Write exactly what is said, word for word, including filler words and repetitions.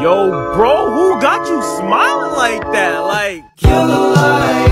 Yo, bro, who got you smiling like that? Like, kill the light.